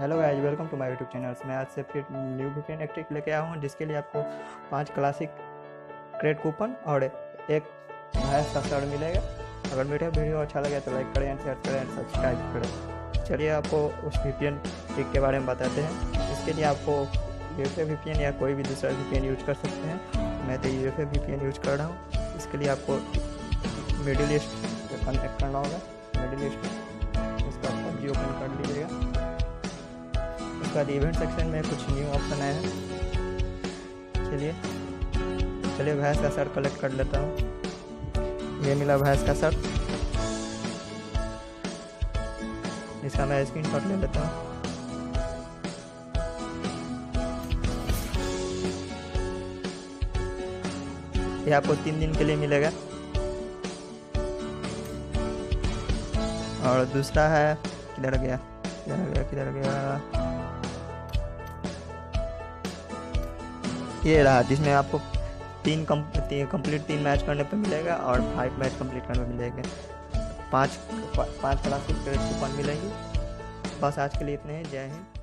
Hello guys, welcome to my YouTube channel. मैं आज से फिर न्यू वीपीएन एक ट्रिक लेके आया हूँ, जिसके लिए आपको 5 क्लासिक क्रेड कूपन और एक भैंस का सर्ड मिलेगा। अगर मेरा वीडियो अच्छा लगे तो लाइक करें, शेयर करें, सब्सक्राइब करें। चलिए आपको उस वीपीएन ट्रिक के बारे में बताते हैं। इसके लिए आपको यूएफओ वीपीएन या कोई भी दूसरा वीपीएन यूज कर सकते हैं। मैं तो यूएफओ वीपीएन यूज कर रहा हूँ। इसके लिए आपको मिडिल ईस्ट पर कनेक्ट करना होगा। मिडिल ईस्ट इसका पबजी ओपन कर लीजिएगा। बाद इवेंट सेक्शन में कुछ न्यू ऑप्शन आया है। चलिए भैंस का शर्ट कलेक्ट कर लेता हूँ। ये मिला भैंस का शर्ट, इसका मैं स्क्रीनशॉट ले लेता हूँ। ये आपको 3 दिन के लिए मिलेगा। और दूसरा है किधर गया ये रहा, जिसमें आपको 3 कंप्लीट 3 मैच करने पे मिलेगा और 5 मैच कंप्लीट करने पे मिलेगा। 5 क्लासिक क्रेड कूपन मिलेंगे। बस आज के लिए इतने हैं। जय हिंद।